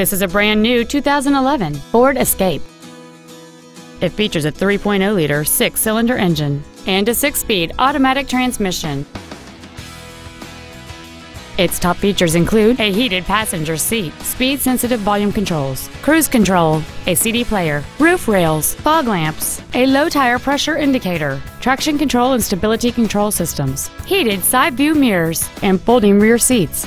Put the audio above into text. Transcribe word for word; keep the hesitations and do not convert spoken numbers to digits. This is a brand-new two thousand eleven Ford Escape. It features a three point oh liter six-cylinder engine and a six-speed automatic transmission. Its top features include a heated passenger seat, speed-sensitive volume controls, cruise control, a C D player, roof rails, fog lamps, a low tire pressure indicator, traction control and stability control systems, heated side view mirrors, and folding rear seats.